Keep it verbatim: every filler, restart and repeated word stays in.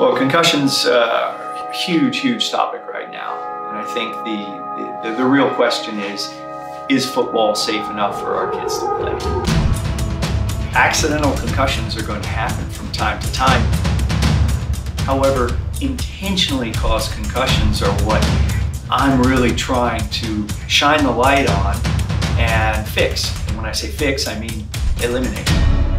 Well, concussions uh, are a huge, huge topic right now. And I think the, the, the real question is, is football safe enough for our kids to play? Accidental concussions are going to happen from time to time. However, intentionally caused concussions are what I'm really trying to shine the light on and fix. And when I say fix, I mean eliminate.